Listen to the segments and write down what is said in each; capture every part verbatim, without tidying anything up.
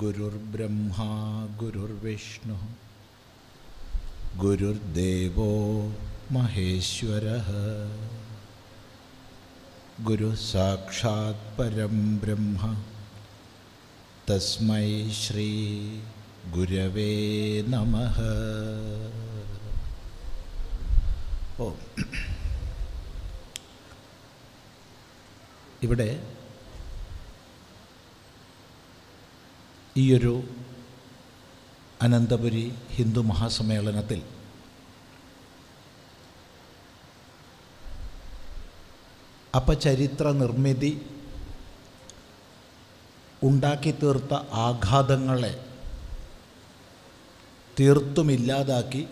गुरुर्ब्रह्मा गुरुर्विष्णु गुरुर्देवो महेश्वरः गुरु साक्षात् परं ब्रह्म तस्मै श्री गुरवे नमः। ओम ഇവിടെ ഈയൊരു അനന്തപുരി ഹിന്ദു മഹാസമ്മേളനത്തിൽ അപചരിത്ര നിർമ്മിതി ഉണ്ടാക്കി തീർത്ത ആഘാതങ്ങളെ തീർത്തും ഇല്ലാതാക്കി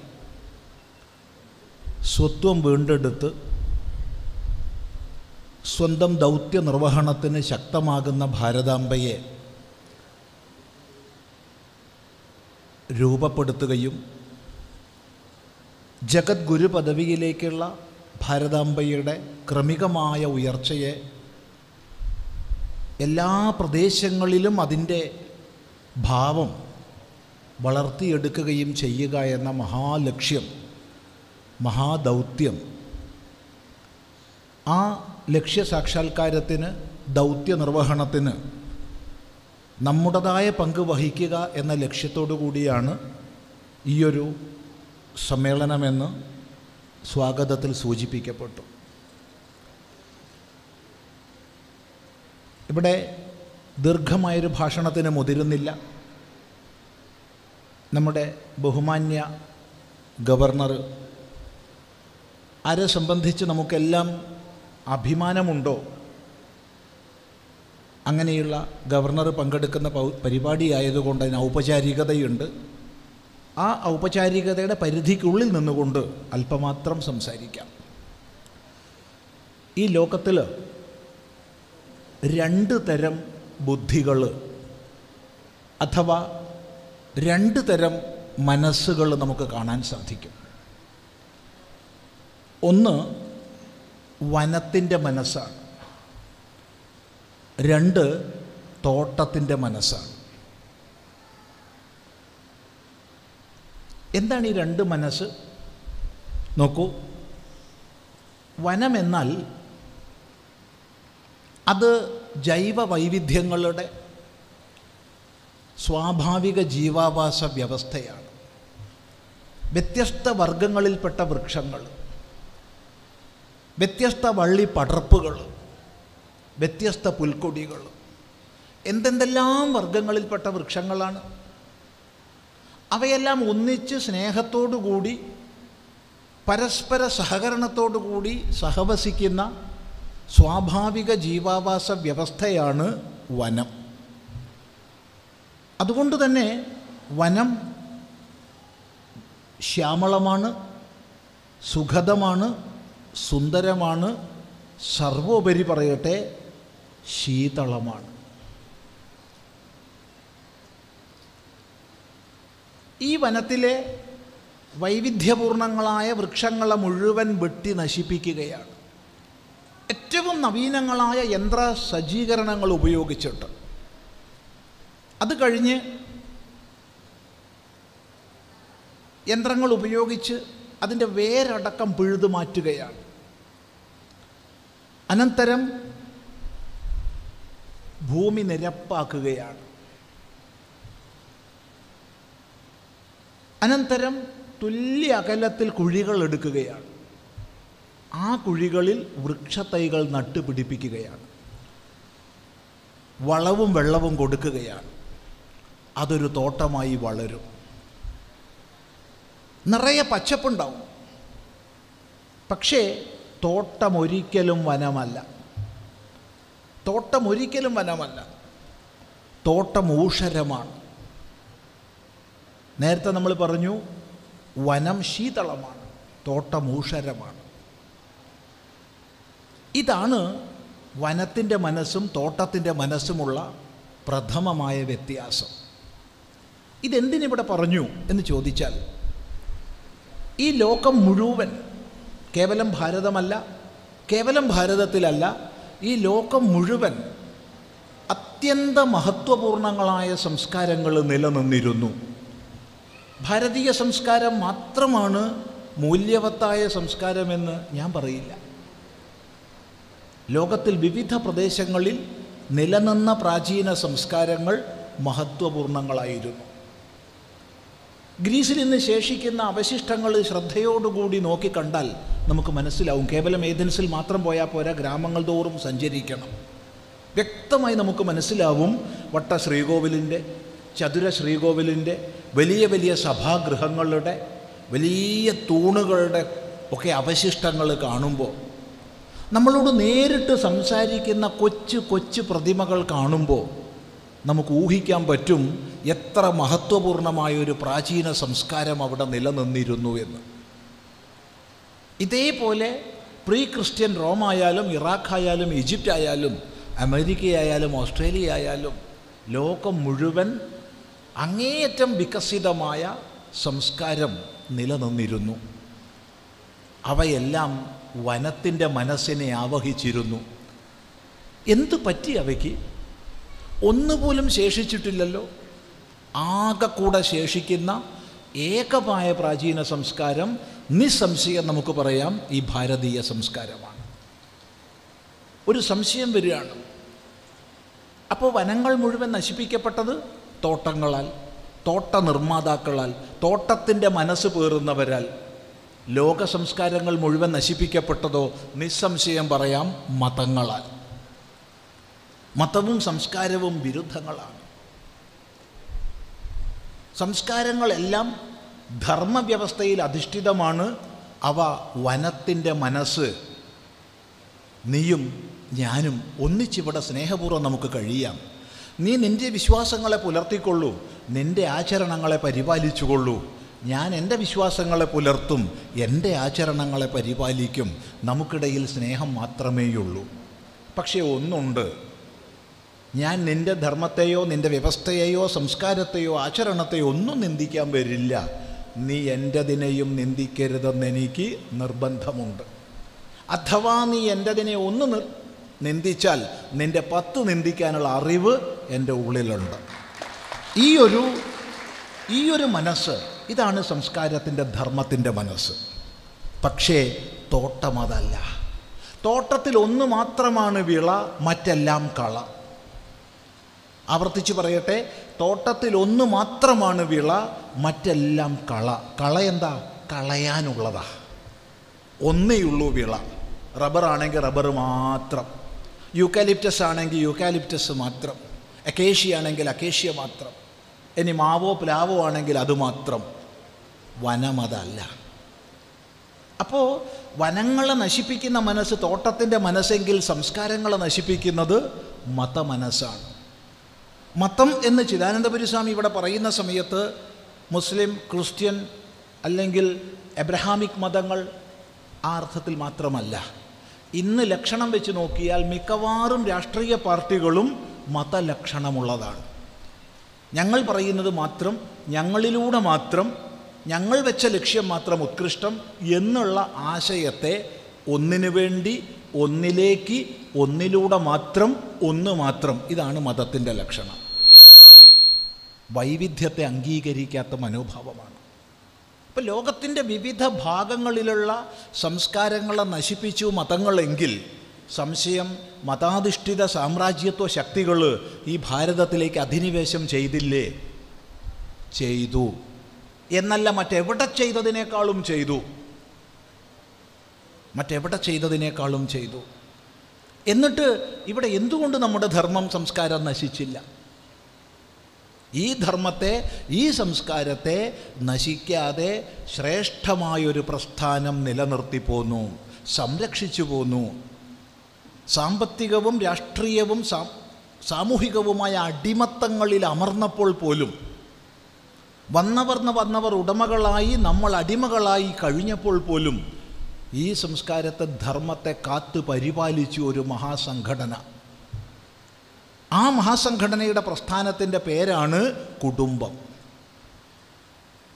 സ്വത്വം വീണ്ടെടുത്ത് സ്വന്തം ദൗത്യ നിർവഹണത്തിന് ശക്തമാകുന്ന ഭാരതാംബയെ രൂപപ്പെടുത്തുകയും ജഗദ്ഗുരു പദവിയിലേക്കുള്ള ഭാരതാംബയുടെ ക്രമികമായ ഉയർച്ചയെ എല്ലാ പ്രദേശങ്ങളിലും അതിൻ്റെ ഭാവം വളർത്തിയെടുക്കുകയും ചെയ്യുക എന്ന മഹാലക്ഷ്യം, മഹാദൗത്യം, ആ ലക്ഷ്യസാക്ഷാത്കാരത്തിന്, ദൗത്യ നിർവഹണത്തിന് നമ്മുടേതായ പങ്ക് വഹിക്കുക എന്ന ലക്ഷ്യത്തോടു കൂടിയാണ് ഈയൊരു സമ്മേളനമെന്ന് സ്വാഗതത്തിൽ സൂചിപ്പിക്കപ്പെട്ടു. ഇവിടെ ദീർഘമായൊരു ഭാഷണത്തിന് മുതിരുന്നില്ല. നമ്മുടെ ബഹുമാന്യ ഗവർണർ, ആരെ സംബന്ധിച്ച് നമുക്കെല്ലാം അഭിമാനമുണ്ടോ, അങ്ങനെയുള്ള ഗവർണർ പങ്കെടുക്കുന്ന പരിപാടിയായതുകൊണ്ട് അതിന് ഔപചാരികതയുണ്ട്. ആ ഔപചാരികതയുടെ പരിധിക്കുള്ളിൽ നിന്നുകൊണ്ട് അല്പമാത്രം സംസാരിക്കാം. ഈ ലോകത്തിൽ രണ്ട് തരം ബുദ്ധികൾ അഥവാ രണ്ട് തരം മനസ്സുകൾ നമുക്ക് കാണാൻ സാധിക്കും. ഒന്ന് വനത്തിൻ്റെ മനസ്സാണ്, രണ്ട് തോട്ടത്തിൻ്റെ മനസ്സാണ്. എന്താണ് ഈ രണ്ട് മനസ്സ്? നോക്കൂ, വനമെന്നാൽ അത് ജൈവ വൈവിധ്യങ്ങളുടെ സ്വാഭാവിക ജീവാവാസ വ്യവസ്ഥയാണ്. വ്യത്യസ്ത വർഗങ്ങളിൽപ്പെട്ട വൃക്ഷങ്ങൾ, വ്യത്യസ്ത വള്ളി പടർപ്പുകൾ, വ്യത്യസ്ത പുൽക്കൊടികൾ, എന്തെന്തെല്ലാം വർഗങ്ങളിൽപ്പെട്ട വൃക്ഷങ്ങളാണ്. അവയെല്ലാം ഒന്നിച്ച് സ്നേഹത്തോടുകൂടി പരസ്പര സഹകരണത്തോടുകൂടി സഹവസിക്കുന്ന സ്വാഭാവിക ജീവാവാസ വ്യവസ്ഥയാണ് വനം. അതുകൊണ്ട് തന്നെ വനം ശ്യാമളമാണ്, സുഖദമാണ്, സുന്ദരമാണ്, സർവോപരി പറയട്ടെ ശീതളമാണ്. ഈ വനത്തിലെ വൈവിധ്യപൂർണങ്ങളായ വൃക്ഷങ്ങളെ മുഴുവൻ വെട്ടി നശിപ്പിക്കുകയാണ്, ഏറ്റവും നവീനങ്ങളായ യന്ത്ര സജ്ജീകരണങ്ങൾ ഉപയോഗിച്ചിട്ട്. അത് കഴിഞ്ഞ് യന്ത്രങ്ങൾ ഉപയോഗിച്ച് അതിൻ്റെ വേരടക്കം പിഴുതു മാറ്റുകയാണ്. അനന്തരം ഭൂമി നിരപ്പാക്കുകയാണ്. അനന്തരം തുല്യ അകലത്തിൽ കുഴികൾ എടുക്കുകയാണ്. ആ കുഴികളിൽ വൃക്ഷത്തൈകൾ നട്ടുപിടിപ്പിക്കുകയാണ്. വളവും വെള്ളവും കൊടുക്കുകയാണ്. അതൊരു തോട്ടമായി വളരും. നിറയെ പച്ചപ്പുണ്ടാവും. പക്ഷേ തോട്ടമൊരിക്കലും വനമല്ല, തോട്ടമൊരിക്കലും വനമല്ല. തോട്ടം ഊഷരമാണ്. നേരത്തെ നമ്മൾ പറഞ്ഞു വനം ശീതളമാണ്, തോട്ടം ഊഷരമാണ്. ഇതാണ് വനത്തിൻ്റെ മനസ്സും തോട്ടത്തിൻ്റെ മനസ്സുമുള്ള പ്രഥമമായ വ്യത്യാസം. ഇതെന്തിനിവിടെ പറഞ്ഞു എന്ന് ചോദിച്ചാൽ, ഈ ലോകം മുഴുവൻ, കേവലം ഭാരതമല്ല, കേവലം ഭാരതത്തിലല്ല, ഈ ലോകം മുഴുവൻ അത്യന്ത മഹത്വപൂർണങ്ങളായ സംസ്കാരങ്ങൾ നിലനിന്നിരുന്നു. ഭാരതീയ സംസ്കാരം മാത്രമാണ് മൂല്യവത്തായ സംസ്കാരമെന്ന് ഞാൻ പറയില്ല. ലോകത്തിൽ വിവിധ പ്രദേശങ്ങളിൽ നിലനിന്ന പ്രാചീന സംസ്കാരങ്ങൾ മഹത്വപൂർണങ്ങളായിരുന്നു. ഗ്രീസിൽ നിന്ന് ശേഷിക്കുന്ന അവശിഷ്ടങ്ങൾ ശ്രദ്ധയോടുകൂടി നോക്കിക്കണ്ടാൽ നമുക്ക് മനസ്സിലാവും. കേവലം ഏതൻസിൽ മാത്രം പോയാൽ പോരാ, ഗ്രാമങ്ങൾ തോറും സഞ്ചരിക്കണം. വ്യക്തമായി നമുക്ക് മനസ്സിലാവും വട്ട ശ്രീകോവിലിൻ്റെ, ചതുര ശ്രീകോവിലിൻ്റെ, വലിയ വലിയ സഭാഗൃഹങ്ങളുടെ, വലിയ തൂണുകളുടെ ഒക്കെ അവശിഷ്ടങ്ങൾ കാണുമ്പോൾ, നമ്മളോട് നേരിട്ട് സംസാരിക്കുന്ന കൊച്ചു കൊച്ചു പ്രതിമകൾ കാണുമ്പോൾ നമുക്ക് ഊഹിക്കാൻ പറ്റും എത്ര മഹത്വപൂർണമായൊരു പ്രാചീന സംസ്കാരം അവിടെ നിലനിന്നിരുന്നു എന്ന്. ഇതേപോലെ പ്രീ ക്രിസ്ത്യൻ റോമായാലും ഇറാഖായാലും ഈജിപ്റ്റായാലും അമേരിക്കയായാലും ഓസ്ട്രേലിയ ആയാലും ലോകം മുഴുവൻ അങ്ങേയറ്റം വികസിതമായ സംസ്കാരം നിലനിന്നിരുന്നു. അവയെല്ലാം വനത്തിൻ്റെ മനസ്സിനെ ആവഹിച്ചിരുന്നു. എന്തു പറ്റി അവയ്ക്ക്? ഒന്നുപോലും ശേഷിച്ചിട്ടില്ലല്ലോ. ആകെ കൂടെ ശേഷിക്കുന്ന ഏകമായ പ്രാചീന സംസ്കാരം നിസ്സംശയം നമുക്ക് പറയാം ഈ ഭാരതീയ സംസ്കാരമാണ്. ഒരു സംശയം വരികയാണ്, അപ്പോൾ വനങ്ങൾ മുഴുവൻ നശിപ്പിക്കപ്പെട്ടത് തോട്ടങ്ങളാൽ, തോട്ട നിർമ്മാതാക്കളാൽ, തോട്ടത്തിൻ്റെ മനസ്സ് പേറുന്നവരാൽ. ലോക സംസ്കാരങ്ങൾ മുഴുവൻ നശിപ്പിക്കപ്പെട്ടതോ? നിസ്സംശയം പറയാം മതങ്ങളാൽ. മതവും സംസ്കാരവും വിരുദ്ധങ്ങളാണ്. സംസ്കാരങ്ങളെല്ലാം ധർമ്മവ്യവസ്ഥയിൽ അധിഷ്ഠിതമാണ്. അവ വനത്തിൻ്റെ മനസ്സ്. നീയും ഞാനും ഒന്നിച്ചിവിടെ സ്നേഹപൂർവ്വം നമുക്ക് കഴിയാം. നീ നിൻ്റെ വിശ്വാസങ്ങളെ പുലർത്തിക്കൊള്ളൂ, നിൻ്റെ ആചരണങ്ങളെ പരിപാലിച്ചുകൊള്ളൂ. ഞാൻ എൻ്റെ വിശ്വാസങ്ങളെ പുലർത്തും, എൻ്റെ ആചരണങ്ങളെ പരിപാലിക്കും. നമുക്കിടയിൽ സ്നേഹം മാത്രമേയുള്ളൂ. പക്ഷേ ഒന്നുണ്ട്, ഞാൻ നിൻ്റെ ധർമ്മത്തെയോ നിൻ്റെ വ്യവസ്ഥയെയോ സംസ്കാരത്തെയോ ആചരണത്തെയോ ഒന്നും നിന്ദിക്കാൻ വരില്ല. നീ എൻ്റെതിനെയും നിന്ദിക്കരുതെന്ന് എനിക്ക് നിർബന്ധമുണ്ട്. അഥവാ നീ എൻ്റെതിനെ ഒന്ന് നിർ നിന്ദിച്ചാൽ നിൻ്റെ പത്ത് നിന്ദിക്കാനുള്ള അറിവ് എൻ്റെ ഉള്ളിലുണ്ട്. ഈ ഒരു ഈ ഒരു മനസ്സ്, ഇതാണ് സംസ്കാരത്തിൻ്റെ ധർമ്മത്തിൻ്റെ മനസ്സ്. പക്ഷേ തോട്ടം അതല്ല. തോട്ടത്തിൽ ഒന്ന് മാത്രമാണ് വിള, മറ്റെല്ലാം കള. ആവർത്തിച്ച് പറയട്ടെ, തോട്ടത്തിൽ ഒന്ന് മാത്രമാണ് വിള, മറ്റെല്ലാം കള. കള എന്താ? കളയാനുള്ളതാ. ഒന്നേയുള്ളൂ വിള. റബ്ബറാണെങ്കിൽ റബ്ബർ മാത്രം, യൂക്കാലിപ്റ്റസ് ആണെങ്കിൽ യൂക്കാലിപ്റ്റസ് മാത്രം, അക്കേഷ്യ ആണെങ്കിൽ അക്കേഷ്യ മാത്രം, ഇനി മാവോ പ്ലാവോ ആണെങ്കിൽ അതുമാത്രം. വനമതല്ല. അപ്പോൾ വനങ്ങളെ നശിപ്പിക്കുന്ന മനസ്സ് തോട്ടത്തിൻ്റെ മനസ്സെങ്കിൽ സംസ്കാരങ്ങളെ നശിപ്പിക്കുന്നത് മതമനസ്സാണ്. മതം എന്ന് ചിദാനന്ദപുരി സ്വാമി ഇവിടെ പറയുന്ന സമയത്ത് മുസ്ലിം, ക്രിസ്ത്യൻ അല്ലെങ്കിൽ എബ്രഹാമിക് മതങ്ങൾ ആ അർത്ഥത്തിൽ മാത്രമല്ല. ഇന്ന് ലക്ഷണം വെച്ച് നോക്കിയാൽ മിക്കവാറും രാഷ്ട്രീയ പാർട്ടികളും മതലക്ഷണമുള്ളതാണ്. ഞങ്ങൾ പറയുന്നത് മാത്രം, ഞങ്ങളിലൂടെ മാത്രം, ഞങ്ങൾ വെച്ച ലക്ഷ്യം മാത്രം ഉത്കൃഷ്ടം എന്നുള്ള ആശയത്തെ ഒന്നിനു വേണ്ടി, ഒന്നിലേക്ക്, ഒന്നിലൂടെ മാത്രം, ഒന്ന് മാത്രം, ഇതാണ് മതത്തിൻ്റെ ലക്ഷണം. വൈവിധ്യത്തെ അംഗീകരിക്കാത്ത മനോഭാവമാണ്. ഇപ്പോൾ ലോകത്തിൻ്റെ വിവിധ ഭാഗങ്ങളിലുള്ള സംസ്കാരങ്ങളെ നശിപ്പിച്ചു മതങ്ങളെങ്കിൽ സംശയം മതാധിഷ്ഠിത സാമ്രാജ്യത്വ ശക്തികൾ ഈ ഭാരതത്തിലേക്ക് അധിനിവേശം ചെയ്തില്ലേ? ചെയ്തു എന്നല്ല, മറ്റെവിടെ ചെയ്തതിനേക്കാളും ചെയ്തു. മറ്റെവിടെ ചെയ്തതിനേക്കാളും ചെയ്തു. എന്നിട്ട് ഇവിടെ എന്തുകൊണ്ട് നമ്മുടെ ധർമ്മം, സംസ്കാരം നശിച്ചില്ല? ഈ ധർമ്മത്തെ, ഈ സംസ്കാരത്തെ നശിക്കാതെ ശ്രേഷ്ഠമായൊരു പ്രസ്ഥാനം നിലനിർത്തി പോന്നു, സംരക്ഷിച്ചു പോന്നു. സാമ്പത്തികവും രാഷ്ട്രീയവും സാമൂഹികവുമായ അടിമത്തങ്ങളിൽ അമർന്നപ്പോൾ പോലും, വന്നവർ വന്നവർ ഉടമകളായി, നമ്മൾ അടിമകളായി കഴിഞ്ഞപ്പോൾ പോലും ഈ സംസ്കാരത്തെ, ധർമ്മത്തെ കാത്തു പരിപാലിച്ചു ഒരു മഹാസംഘടന. ആ മഹാസംഘടനയുടെ പ്രസ്ഥാനത്തിൻ്റെ പേരാണ് കുടുംബം.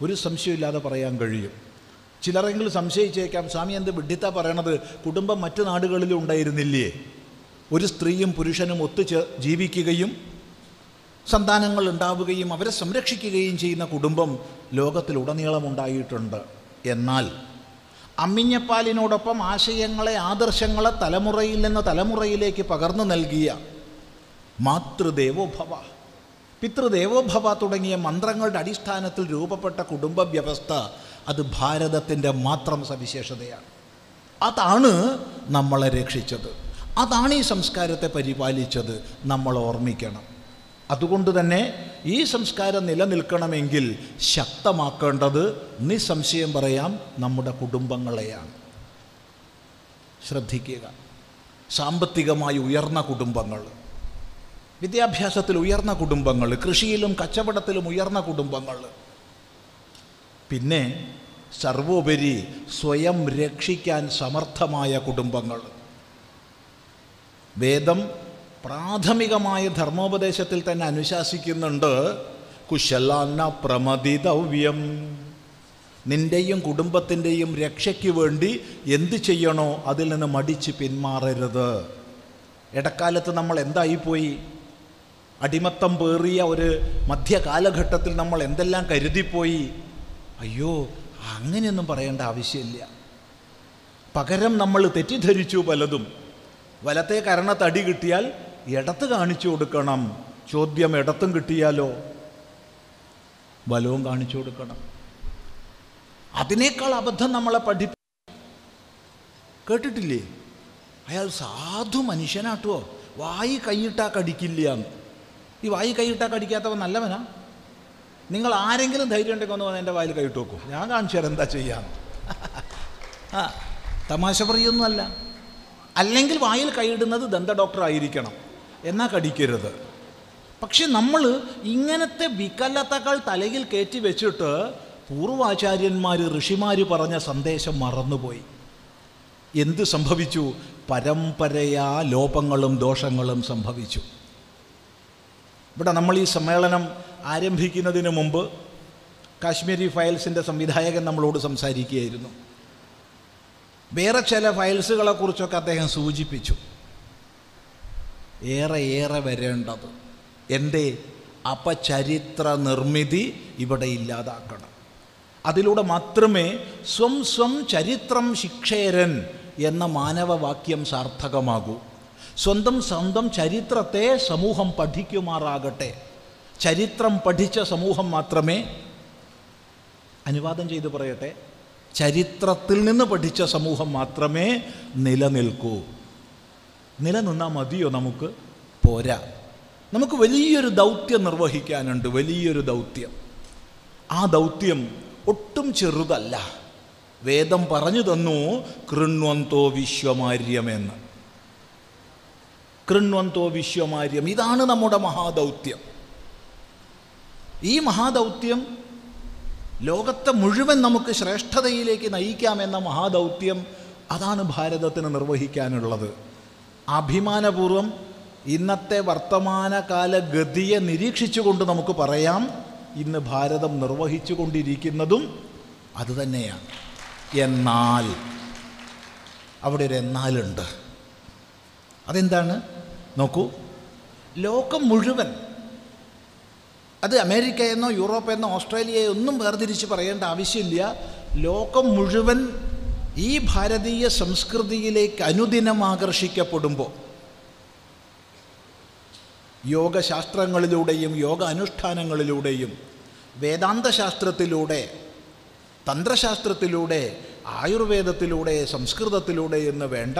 ഒരു സംശയമില്ലാതെ പറയാൻ കഴിയും. ചിലരെങ്കിലും സംശയിച്ചേക്കാം, സ്വാമി എന്ത് വിഡ്ഢിത്ത പറയണത്, കുടുംബം മറ്റു നാടുകളിലും ഉണ്ടായിരുന്നില്ലേ? ഒരു സ്ത്രീയും പുരുഷനും ഒത്തുചേർ ജീവിക്കുകയും സന്താനങ്ങളുണ്ടാവുകയും അവരെ സംരക്ഷിക്കുകയും ചെയ്യുന്ന കുടുംബം ലോകത്തിലുടനീളമുണ്ടായിട്ടുണ്ട്. എന്നാൽ അമ്മിഞ്ഞപ്പാലിനോടൊപ്പം ആശയങ്ങളെ ആദർശങ്ങളെ തലമുറയിൽ നിന്ന് തലമുറയിലേക്ക് പകർന്നു നൽകിയ മാതൃദേവോഭവ പിതൃദേവോഭവ തുടങ്ങിയ മന്ത്രങ്ങളുടെ അടിസ്ഥാനത്തിൽ രൂപപ്പെട്ട കുടുംബ വ്യവസ്ഥ അത് ഭാരതത്തിൻ്റെ മാത്രം സവിശേഷതയാണ്. അതാണ് നമ്മളെ രക്ഷിച്ചത്, അതാണ് ഈ സംസ്കാരത്തെ പരിപാലിച്ചത്, നമ്മൾ ഓർമ്മിക്കണം. അതുകൊണ്ട് തന്നെ ഈ സംസ്കാരം നിലനിൽക്കണമെങ്കിൽ ശക്തമാക്കേണ്ടത് നിസ്സംശയം പറയാം നമ്മുടെ കുടുംബങ്ങളെയാണ്. ശ്രദ്ധിക്കുക, സാമ്പത്തികമായി ഉയർന്ന കുടുംബങ്ങൾ, വിദ്യാഭ്യാസത്തിൽ ഉയർന്ന കുടുംബങ്ങൾ, കൃഷിയിലും കച്ചവടത്തിലും ഉയർന്ന കുടുംബങ്ങൾ, പിന്നെ സർവോപരി സ്വയം രക്ഷിക്കാൻ സമർത്ഥമായ കുടുംബങ്ങൾ. വേദം പ്രാഥമികമായ ധർമ്മോപദേശത്തിൽ തന്നെ അനുശാസിക്കുന്നുണ്ട്, കുശലാന പ്രമതിതവ്യം, നിൻ്റെയും കുടുംബത്തിൻ്റെയും രക്ഷയ്ക്ക് വേണ്ടി എന്ത് ചെയ്യണോ അതിൽ നിന്ന് മടിച്ച് പിന്മാറരുത്. ഇടക്കാലത്ത് നമ്മൾ എന്തായിപ്പോയി, അടിമത്തം പേറിയ ഒരു മധ്യകാലഘട്ടത്തിൽ നമ്മൾ എന്തെല്ലാം കരുതിപ്പോയി. അയ്യോ, അങ്ങനെയൊന്നും പറയേണ്ട ആവശ്യമില്ല. പകരം നമ്മൾ തെറ്റിദ്ധരിച്ചു പലതും. വലത്തെ കരണത്തടി കിട്ടിയാൽ ഇടത്ത് കാണിച്ചു കൊടുക്കണം, ചോദ്യം ഇടത്തും കിട്ടിയാലോ വലവും കാണിച്ചു കൊടുക്കണം. അതിനേക്കാൾ അബദ്ധം നമ്മളെ പഠിപ്പി കേട്ടിട്ടില്ലേ, അയാൾ സാധു മനുഷ്യനാട്ടോ, വായി കൈയിട്ടാ കടിക്കില്ല. ഈ വായി കൈയിട്ടാ കടിക്കാത്തവൻ നല്ലവനാ. നിങ്ങൾ ആരെങ്കിലും ധൈര്യം ഉണ്ടെങ്കിൽ ഒന്ന് വന്ന് എൻ്റെ വായിൽ കൈയിട്ട് നോക്കും, ഞാൻ കാണിച്ചു തരാം എന്താ ചെയ്യാം. ആ തമാശ പറയൊന്നുമല്ല. അല്ലെങ്കിൽ വായിൽ കൈയിടുന്നത് ദന്ത ഡോക്ടർ ആയിരിക്കണം, എന്നാ കടിക്കരുത്. പക്ഷെ നമ്മൾ ഇങ്ങനത്തെ വികലതകൾ തലയിൽ കയറ്റി വെച്ചിട്ട് പൂർവാചാര്യന്മാർ ഋഷിമാർ പറഞ്ഞ സന്ദേശം മറന്നുപോയി. എന്ത് സംഭവിച്ചു? പരമ്പരയാ ലോപങ്ങളും ദോഷങ്ങളും സംഭവിച്ചു. ഇവിടെ നമ്മൾ ഈ സമ്മേളനം ആരംഭിക്കുന്നതിന് മുമ്പ് കാശ്മീരി ഫയൽസിൻ്റെ സംവിധായകൻ നമ്മളോട് സംസാരിക്കുകയായിരുന്നു. വേറെ ചില ഫയൽസുകളെക്കുറിച്ചൊക്കെ അദ്ദേഹം സൂചിപ്പിച്ചു. ഏറെ ഏറെ വരേണ്ടത് എന്തേ, അപചരിത്ര നിർമ്മിതി ഇവിടെ ഇല്ലാതാക്കണം. അതിലൂടെ മാത്രമേ സ്വം സ്വം ചരിത്രം ശിക്ഷേരൻ എന്ന മാനവവാക്യം സാർത്ഥകമാകൂ. സ്വന്തം സ്വന്തം ചരിത്രത്തെ സമൂഹം പഠിക്കുമാറാകട്ടെ. ചരിത്രം പഠിച്ച സമൂഹം മാത്രമേ, അനുവാദം ചെയ്ത് പറയട്ടെ, ചരിത്രത്തിൽ നിന്ന് പഠിച്ച സമൂഹം മാത്രമേ നിലനിൽക്കൂ. നിലനിന്നാൽ മതിയോ? നമുക്ക് പോരാ. നമുക്ക് വലിയൊരു ദൗത്യം നിർവഹിക്കാനുണ്ട്, വലിയൊരു ദൗത്യം. ആ ദൗത്യം ഒട്ടും ചെറുതല്ല. വേദം പറഞ്ഞു തന്നു, കൃണ്വന്തോ വിശ്വമാര്യമെന്ന്. കൃണ്വന്തോ വിശ്വമാര്യം, ഇതാണ് നമ്മുടെ മഹാദൗത്യം. ഈ മഹാദൗത്യം ലോകത്തെ മുഴുവൻ നമുക്ക് ശ്രേഷ്ഠതയിലേക്ക് നയിക്കാമെന്ന മഹാദൗത്യം, അതാണ് ഭാരതത്തിന് നിർവഹിക്കാനുള്ളത്. അഭിമാനപൂർവം ഇന്നത്തെ വർത്തമാനകാല ഗതിയെ നിരീക്ഷിച്ചുകൊണ്ട് നമുക്ക് പറയാം, ഇന്ന് ഭാരതം നിർവഹിച്ചു കൊണ്ടിരിക്കുന്നതും അതുതന്നെയാണ്. എന്നാൽ അവിടെ ഒരു എന്നാലുണ്ട്. അതെന്താണ്? നോക്കൂ, ലോകം മുഴുവൻ, അത് അമേരിക്കയെന്നോ യൂറോപ്പെന്നോ ഓസ്ട്രേലിയയോ ഒന്നും വേർതിരിച്ച് പറയേണ്ട ആവശ്യമില്ല, ലോകം മുഴുവൻ ഈ ഭാരതീയ സംസ്കൃതിയിലേക്ക് അനുദിനം ആകർഷിക്കപ്പെടുമ്പോൾ യോഗശാസ്ത്രങ്ങളിലൂടെയും യോഗ അനുഷ്ഠാനങ്ങളിലൂടെയും വേദാന്തശാസ്ത്രത്തിലൂടെ തന്ത്രശാസ്ത്രത്തിലൂടെ ആയുർവേദത്തിലൂടെ സംസ്കൃതത്തിലൂടെ എന്ന് വേണ്ട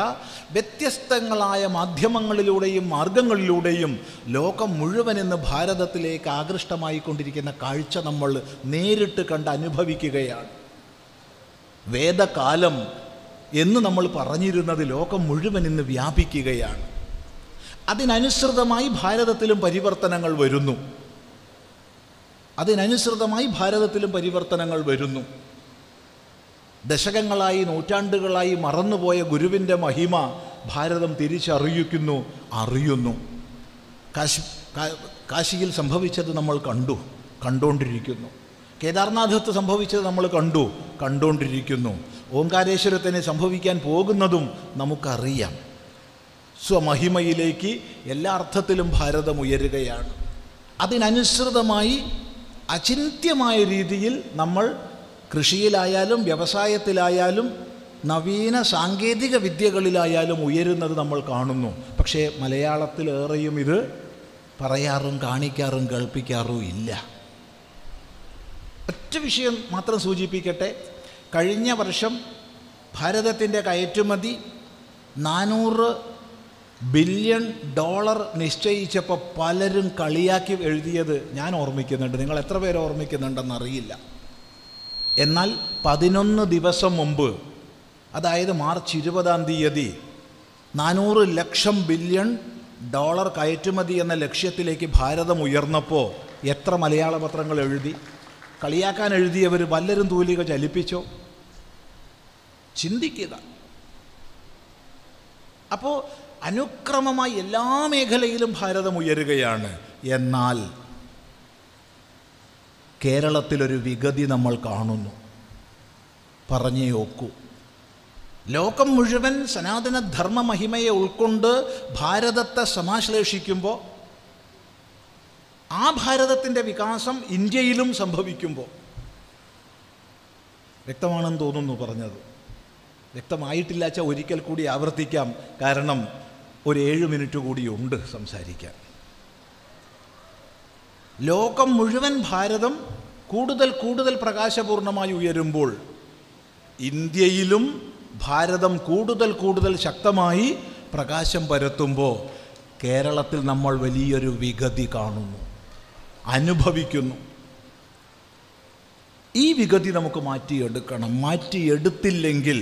വ്യത്യസ്തങ്ങളായ മാധ്യമങ്ങളിലൂടെയും മാർഗങ്ങളിലൂടെയും ലോകം മുഴുവൻ ഇന്ന് ഭാരതത്തിലേക്ക് ആകൃഷ്ടമായിക്കൊണ്ടിരിക്കുന്ന കാഴ്ച നമ്മൾ നേരിട്ട് കണ്ട് അനുഭവിക്കുകയാണ്. വേദകാലം എന്ന് നമ്മൾ പറഞ്ഞിരുന്നത് ലോകം മുഴുവൻ ഇന്ന് വ്യാപിക്കുകയാണ്. അതിനനുസൃതമായി ഭാരതത്തിലും പരിവർത്തനങ്ങൾ വരുന്നു അതിനനുസൃതമായി ഭാരതത്തിലും പരിവർത്തനങ്ങൾ വരുന്നു ദശകങ്ങളായി നൂറ്റാണ്ടുകളായി മറന്നുപോയ ഗുരുവിൻ്റെ മഹിമ ഭാരതം തിരിച്ചറിയിക്കുന്നു, അറിയുന്നു. കാശി കാശിയിൽ സംഭവിച്ചത് നമ്മൾ കണ്ടു, കണ്ടുകൊണ്ടിരിക്കുന്നു. കേദാർനാഥത്ത് സംഭവിച്ചത് നമ്മൾ കണ്ടു, കണ്ടുകൊണ്ടിരിക്കുന്നു. ഓംകാരേശ്വരത്തിന് സംഭവിക്കാൻ പോകുന്നതും നമുക്കറിയാം. സ്വമഹിമയിലേക്ക് എല്ലാ അർത്ഥത്തിലും ഭാരതം ഉയരുകയാണ്. അതിനനുസൃതമായി അചിന്ത്യമായ രീതിയിൽ നമ്മൾ കൃഷിയിലായാലും വ്യവസായത്തിലായാലും നവീന സാങ്കേതിക വിദ്യകളിലായാലും ഉയരുന്നത് നമ്മൾ കാണുന്നു. പക്ഷേ മലയാളത്തിലേറെയും ഇത് പറയാറും കാണിക്കാറും കേൾപ്പിക്കാറും ഇല്ല. ഒറ്റ വിഷയം മാത്രം സൂചിപ്പിക്കട്ടെ. കഴിഞ്ഞ വർഷം ഭാരതത്തിൻ്റെ കയറ്റുമതി നാനൂറ് ബില്യൺ ഡോളർ നിശ്ചയിച്ചപ്പോൾ പലരും കളിയാക്കി എഴുതിയത് ഞാൻ ഓർമ്മിക്കുന്നുണ്ട്. നിങ്ങൾ എത്ര പേര് ഓർമ്മിക്കുന്നുണ്ടെന്നറിയില്ല. എന്നാൽ പതിനൊന്ന് ദിവസം മുമ്പ്, അതായത് മാർച്ച് ഇരുപതാം തീയതി നാനൂറ് ലക്ഷം ബില്യൺ ഡോളർ കയറ്റുമതി എന്ന ലക്ഷ്യത്തിലേക്ക് ഭാരതം ഉയർന്നപ്പോൾ എത്ര മലയാള പത്രങ്ങൾ എഴുതി? കളിയാക്കാൻ എഴുതിയവർ പലരും തൂലിക ചലിപ്പിച്ചോ? ചിന്തിക്കുക. അപ്പോൾ അനുക്രമമായി എല്ലാ മേഖലയിലും ഭാരതം ഉയരുകയാണ്. എന്നാൽ കേരളത്തിലൊരു വിഗതി നമ്മൾ കാണുന്നു. പറഞ്ഞേ ഓക്കൂ. ലോകം മുഴുവൻ സനാതന ധർമ്മ മഹിമയെ ഉൾക്കൊണ്ട് ഭാരതത്തെ സമാശ്ലേഷിക്കുമ്പോൾ, ആ ഭാരതത്തിൻ്റെ വികാസം ഇന്ത്യയിലും സംഭവിക്കുമ്പോൾ, വ്യക്തമാണെന്ന് തോന്നുന്നു പറഞ്ഞത്. വ്യക്തമായിട്ടില്ല വെച്ചാൽ ഒരിക്കൽ കൂടി ആവർത്തിക്കാം, കാരണം ഒരു ഏഴ് മിനിറ്റ് കൂടിയുണ്ട് സംസാരിക്കാൻ. ലോകം മുഴുവൻ ഭാരതം കൂടുതൽ കൂടുതൽ പ്രകാശപൂർണമായി ഉയരുമ്പോൾ ഇന്ത്യയിലും ഭാരതം കൂടുതൽ കൂടുതൽ ശക്തമായി പ്രകാശം പരത്തുമ്പോൾ കേരളത്തിൽ നമ്മൾ വലിയൊരു വിഗതി കാണുന്നു, അനുഭവിക്കുന്നു. ഈ വിഗതി നമുക്ക് മാറ്റിയെടുക്കണം. മാറ്റിയെടുത്തില്ലെങ്കിൽ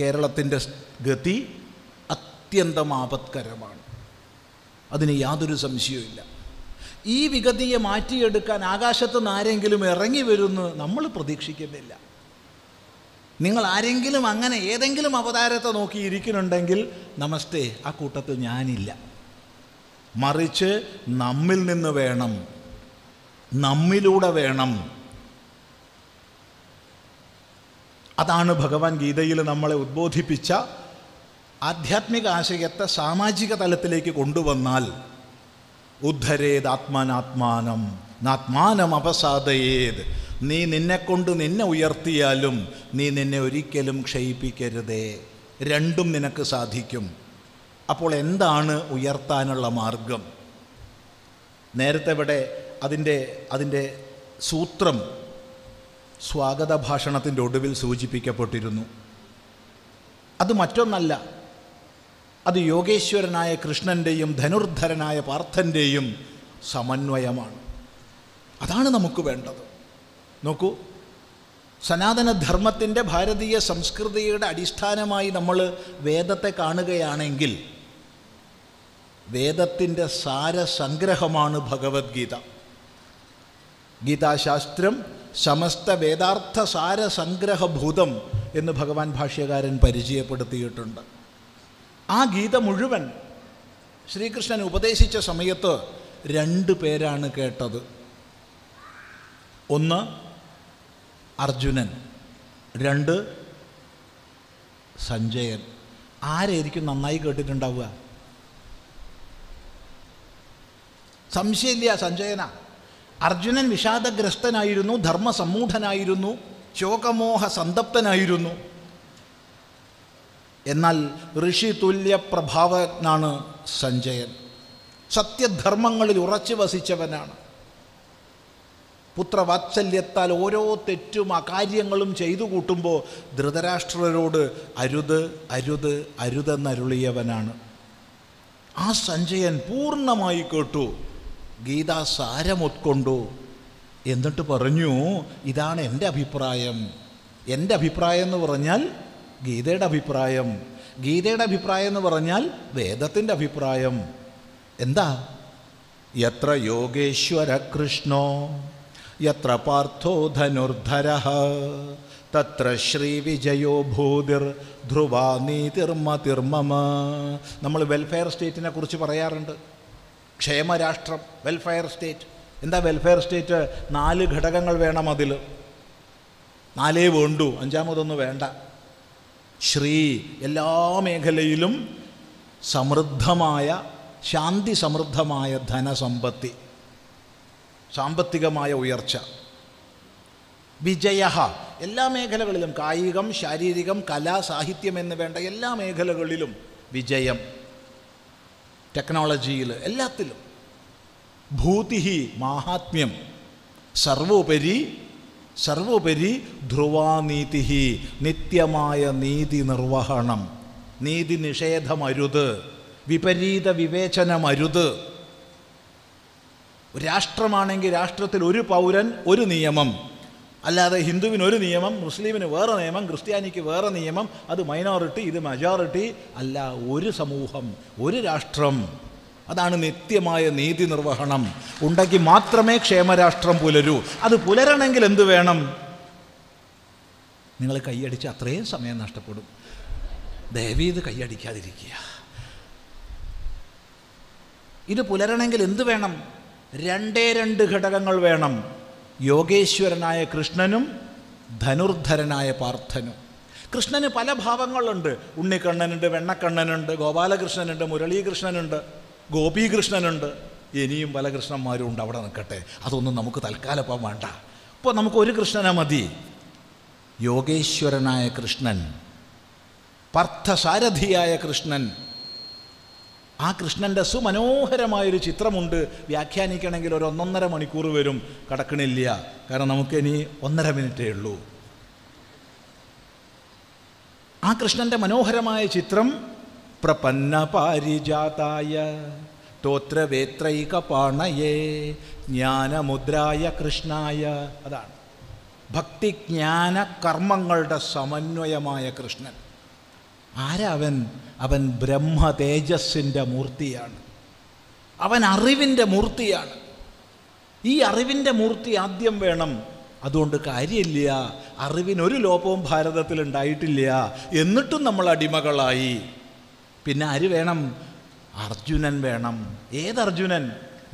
കേരളത്തിൻ്റെ ഗതി അത്യന്തം ആപത്കരമാണ്. അതിന് യാതൊരു സംശയവുമില്ല. ഈ വിഗതിയെ മാറ്റിയെടുക്കാൻ ആകാശത്ത് നിന്ന് ആരെങ്കിലും ഇറങ്ങി വരുമെന്ന് നമ്മൾ പ്രതീക്ഷിക്കുന്നില്ല. നിങ്ങൾ ആരെങ്കിലും അങ്ങനെ ഏതെങ്കിലും അവതാരത്തെ നോക്കിയിരിക്കുന്നുണ്ടെങ്കിൽ നമസ്തേ, ആ കൂട്ടത്തിൽ ഞാനില്ല. മറിച്ച് നമ്മിൽ നിന്ന് വേണം, നമ്മിലൂടെ വേണം. അതാണ് ഭഗവാൻ ഗീതയിൽ നമ്മളെ ഉദ്ബോധിപ്പിച്ച ആധ്യാത്മിക ആശയത്തെ സാമാജിക തലത്തിലേക്ക് കൊണ്ടുവന്നാൽ ഉദ്ധരേത് ആത്മാനാത്മാനം നാത്മാനം അപസാദയേത്. നീ നിന്നെക്കൊണ്ട് നിന്നെ ഉയർത്തിയാലും നീ നിന്നെ ഒരിക്കലും ക്ഷയിപ്പിക്കരുതേ. രണ്ടും നിനക്ക് സാധിക്കും. അപ്പോൾ എന്താണ് ഉയർത്താനുള്ള മാർഗം? നേരത്തെ ഇവിടെ അതിൻ്റെ അതിൻ്റെ സൂത്രം സ്വാഗത ഭാഷണത്തിൻ്റെ ഒടുവിൽ സൂചിപ്പിക്കപ്പെട്ടിരുന്നു. അത് മറ്റൊന്നല്ല, അത് യോഗേശ്വരനായ കൃഷ്ണൻ്റെയും ധനുർധരനായ പാർത്ഥൻ്റെയും സമന്വയമാണ്. അതാണ് നമുക്ക് വേണ്ടത്. നോക്കൂ, സനാതനധർമ്മത്തിൻ്റെ ഭാരതീയ സംസ്കൃതിയുടെ അടിസ്ഥാനമായി നമ്മൾ വേദത്തെ കാണുകയാണെങ്കിൽ വേദത്തിൻ്റെ സാരസംഗ്രഹമാണ് ഭഗവത്ഗീത. ഗീതാശാസ്ത്രം സമസ്ത വേദാർത്ഥ സാരസംഗ്രഹഭൂതം എന്ന് ഭഗവാൻ ഭാഷ്യകാരൻ പരിചയപ്പെടുത്തിയിട്ടുണ്ട്. ആ ഗീത മുഴുവൻ ശ്രീകൃഷ്ണൻ ഉപദേശിച്ച സമയത്ത് രണ്ട് പേരാണ് കേട്ടത്. ഒന്ന് അർജുനൻ, രണ്ട് സഞ്ജയൻ. ആരായിരിക്കും നന്നായി കേട്ടിട്ടുണ്ടാവുക? സംശയമില്ല, സഞ്ജയനാ. അർജുനൻ വിഷാദഗ്രസ്തനായിരുന്നു, ധർമ്മസമ്മൂഢനായിരുന്നു, ശോകമോഹ സന്തപ്തനായിരുന്നു. എന്നാൽ ഋഷിതുല്യ പ്രഭാവനാണ് സഞ്ജയൻ. സത്യധർമ്മങ്ങളിൽ ഉറച്ചു വസിച്ചവനാണ്. പുത്രവാത്സല്യത്താൽ ഓരോ തെറ്റും അകാര്യങ്ങളും ചെയ്തു കൂട്ടുമ്പോൾ ധൃതരാഷ്ട്രരോട് അരുത് അരുത് അരുതെന്നരുളിയവനാണ് ആ സഞ്ജയൻ. പൂർണ്ണമായി കേട്ടു, ഗീതാസാരം ഉൾക്കൊണ്ടു. എന്നിട്ട് പറഞ്ഞു, ഇതാണ് എൻ്റെ അഭിപ്രായം. എൻ്റെ അഭിപ്രായം എന്ന് പറഞ്ഞാൽ ഗീതയുടെ അഭിപ്രായം, ഗീതയുടെ അഭിപ്രായം എന്ന് പറഞ്ഞാൽ വേദത്തിൻ്റെ അഭിപ്രായം. എന്താ? യത്ര യോഗേശ്വര കൃഷ്ണോ യത്ര പാർത്ഥോ ധനുർധരഃ തത്ര ശ്രീ വിജയോ ഭൂതിർ ധ്രുവാ നീതിർമതിർമമ. നമ്മൾ വെൽഫെയർ സ്റ്റേറ്റിനെ കുറിച്ച് പറയാറുണ്ട്. ക്ഷേമരാഷ്ട്രം, വെൽഫെയർ സ്റ്റേറ്റ്. എന്താ വെൽഫെയർ സ്റ്റേറ്റ്? നാല് ഘടകങ്ങൾ വേണം അതിൽ. നാലേ വേണ്ടു, അഞ്ചാമതൊന്നും വേണ്ട. ശ്രീ, എല്ലാ മേഖലയിലും സമൃദ്ധമായ ശാന്തി സമൃദ്ധമായ ധനസമ്പത്തി സാമ്പത്തികമായ ഉയർച്ച വിജയ എല്ലാ മേഖലകളിലും കായികം ശാരീരികം കല സാഹിത്യം എന്ന് വേണ്ട എല്ലാ മേഖലകളിലും വിജയം ടെക്നോളജിയിൽ എല്ലാത്തിലും ഭൂതിഹി മാഹാത്മ്യം സർവോപരി സർവോപരി ധ്രുവാനീതിഹി നിത്യമായ നീതി നിർവഹണം നീതി നിഷേധമരുത് വിപരീത വിവേചനമരുത് രാഷ്ട്രമാണെങ്കിൽ രാഷ്ട്രത്തിൽ ഒരു പൗരൻ ഒരു നിയമം അല്ലാതെ ഹിന്ദുവിന് ഒരു നിയമം മുസ്ലിമിന് വേറെ നിയമം ക്രിസ്ത്യാനിക്ക് വേറെ നിയമം അത് മൈനോറിറ്റി ഇത് മെജോറിറ്റി അല്ല ഒരു സമൂഹം ഒരു രാഷ്ട്രം അതാണ് നിത്യമായ നീതി നിർവഹണം ഉണ്ടെങ്കിൽ മാത്രമേ ക്ഷേമരാഷ്ട്രം പുലരൂ അത് പുലരണമെങ്കിൽ എന്ത് വേണം നിങ്ങൾ കൈയടിച്ച് അത്രയും സമയം നഷ്ടപ്പെടും ദയവീ ഇത് കൈയടിക്കാതിരിക്കുക ഇത് പുലരണമെങ്കിൽ എന്ത് വേണം രണ്ടേ രണ്ട് ഘടകങ്ങൾ വേണം യോഗേശ്വരനായ കൃഷ്ണനും ധനുർധരനായ പാർത്ഥനും കൃഷ്ണന് പല ഭാവങ്ങളുണ്ട് ഉണ്ണിക്കണ്ണനുണ്ട് വെണ്ണക്കണ്ണനുണ്ട് ഗോപാലകൃഷ്ണനുണ്ട് മുരളീകൃഷ്ണനുണ്ട് ഗോപീകൃഷ്ണനുണ്ട് ഇനിയും പല കൃഷ്ണന്മാരും ഉണ്ട് അവിടെ നിൽക്കട്ടെ അതൊന്നും നമുക്ക് തൽക്കാലം ഇപ്പം വേണ്ട ഇപ്പോൾ നമുക്കൊരു കൃഷ്ണനെ മതി യോഗേശ്വരനായ കൃഷ്ണൻ പാർത്ഥസാരഥിയായ കൃഷ്ണൻ ആ കൃഷ്ണൻ്റെ സുമനോഹരമായൊരു ചിത്രമുണ്ട് വ്യാഖ്യാനിക്കണമെങ്കിൽ ഒരു ഒന്നൊന്നര മണിക്കൂർ വരും കടക്കണില്ല കാരണം നമുക്കിനി ഒന്നര മിനിറ്റേ ഉള്ളൂ ആ കൃഷ്ണൻ്റെ മനോഹരമായ ചിത്രം പ്രപന്ന പാരിജാതായ തോത്രവേത്രൈക പാണയേ ജ്ഞാനമുദ്രായ കൃഷ്ണായ അതാണ് ഭക്തിജ്ഞാന കർമ്മങ്ങളുടെ സമന്വയമായ കൃഷ്ണൻ ആരവൻ അവൻ ബ്രഹ്മതേജസ്സിൻ്റെ മൂർത്തിയാണ് അവൻ അറിവിൻ്റെ മൂർത്തിയാണ് ഈ അറിവിൻ്റെ മൂർത്തി ആദ്യം വേണം അതുകൊണ്ട് കാര്യമില്ല അറിവിനൊരു ലോപവും ഭാരതത്തിൽ ഉണ്ടായിട്ടില്ല എന്നിട്ടും നമ്മൾ അടിമകളായി പിന്നെ ആര് വേണം അർജുനൻ വേണം ഏതർജുനൻ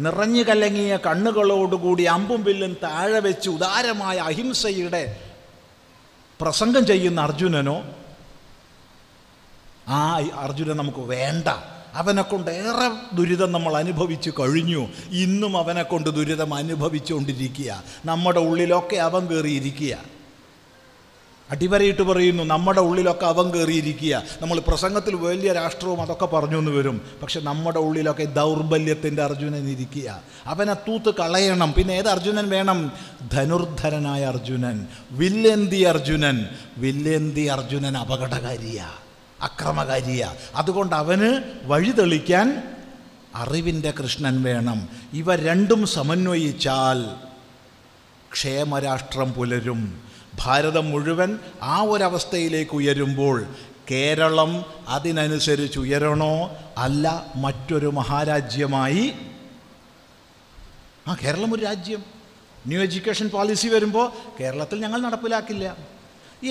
നിറഞ്ഞു കലങ്ങിയ കണ്ണുകളോടുകൂടി അമ്പും വില്ലും താഴെ വെച്ച് ഉദാരമായ അഹിംസയുടെ പ്രസംഗം ചെയ്യുന്ന അർജുനനോ ആ അർജുനൻ നമുക്ക് വേണ്ട അവനെക്കൊണ്ട് ഏറെ ദുരിതം നമ്മൾ അനുഭവിച്ചു കഴിഞ്ഞു ഇന്നും അവനെക്കൊണ്ട് ദുരിതം അനുഭവിച്ചുകൊണ്ടിരിക്കുക നമ്മുടെ ഉള്ളിലൊക്കെ അവൻ കയറിയിരിക്കുക അടിവരയിട്ട് പറയുന്നു നമ്മുടെ ഉള്ളിലൊക്കെ അവൻ കയറിയിരിക്കുക നമ്മൾ പ്രസംഗത്തിൽ വലിയ രാഷ്ട്രവും അതൊക്കെ പറഞ്ഞു എന്ന് വരും പക്ഷെ നമ്മുടെ ഉള്ളിലൊക്കെ ദൗർബല്യത്തിൻ്റെ അർജുനൻ ഇരിക്കുക അവനെ തൂത്ത് കളയണം പിന്നെ ഏത് അർജുനൻ വേണം ധനുർധരനായ അർജുനൻ വില്ലേന്തി അർജുനൻ വില്ലേന്തി അർജുനൻ അപകടകാരിയാണ് അക്രമകാരിയ അതുകൊണ്ട് അവന് വഴിതെളിക്കാൻ അറിവിൻ്റെ കൃഷ്ണൻ വേണം ഇവ രണ്ടും സമന്വയിച്ചാൽ ക്ഷേമരാഷ്ട്രം പുലരും ഭാരതം മുഴുവൻ ആ ഒരവസ്ഥയിലേക്ക് ഉയരുമ്പോൾ കേരളം അതിനനുസരിച്ച് ഉയരണോ അല്ല മറ്റൊരു മഹാരാജ്യമായി ആ കേരളം ഒരു രാജ്യം ന്യൂ എഡ്യൂക്കേഷൻ പോളിസി വരുമ്പോൾ കേരളത്തിൽ ഞങ്ങൾ നടപ്പിലാക്കില്ല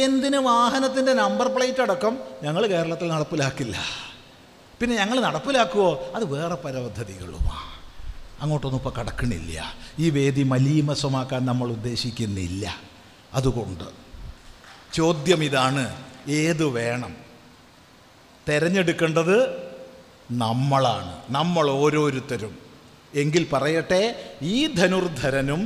എന്തിന് വാഹനത്തിൻ്റെ നമ്പർ പ്ലേറ്റ് അടക്കം ഞങ്ങൾ കേരളത്തിൽ നടപ്പിലാക്കില്ല പിന്നെ ഞങ്ങൾ നടപ്പിലാക്കുമോ അത് വേറെ പരപദ്ധതികളുമാണ് അങ്ങോട്ടൊന്നും ഇപ്പോൾ കടക്കണില്ല ഈ വേദി മലീമസമാക്കാൻ നമ്മൾ ഉദ്ദേശിക്കുന്നില്ല അതുകൊണ്ട് ചോദ്യം ഇതാണ് ഏത് വേണം തിരഞ്ഞെടുക്കേണ്ടത് നമ്മളാണ് നമ്മൾ ഓരോരുത്തരും എങ്കിൽ പറയട്ടെ ഈ ധനുർധരനും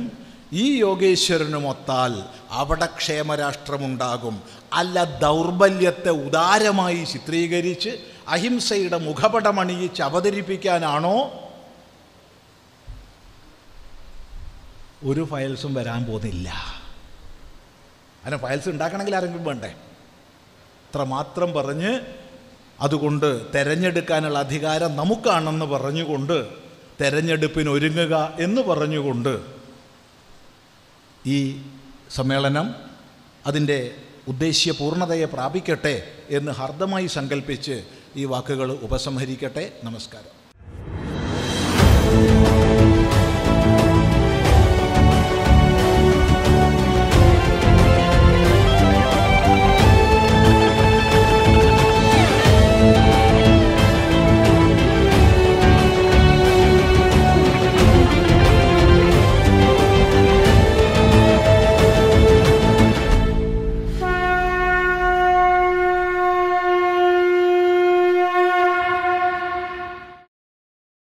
ഈ യോഗേശ്വരനും ഒത്താൽ അവിടെ ക്ഷേമരാഷ്ട്രമുണ്ടാകും അല്ല ദൗർബല്യത്തെ ഉദാരമായി ചിത്രീകരിച്ച് അഹിംസയുടെ മുഖപടമണിയിച്ച് അവതരിപ്പിക്കാനാണോ ഒരു ഫയൽസും വരാൻ പോകുന്നില്ല അതിന് ഫയൽസ് ഉണ്ടാക്കണമെങ്കിൽ ആരെങ്കിലും വേണ്ടേ അത്രമാത്രം പറഞ്ഞ് അതുകൊണ്ട് തിരഞ്ഞെടുക്കാനുള്ള അധികാരം നമുക്കാണെന്ന് പറഞ്ഞുകൊണ്ട് തിരഞ്ഞെടുപ്പിന് ഒരുങ്ങുക എന്ന് പറഞ്ഞുകൊണ്ട് ഈ സമ്മേളനം അതിൻ്റെ ഉദ്ദേശ്യ പൂർണ്ണതയെ പ്രാപിക്കട്ടെ എന്ന് ഹർദ്ദമായി സങ്കല്പിച്ച് ഈ വാക്കുകൾ ഉപസംഹരിക്കട്ടെ. നമസ്കാരം.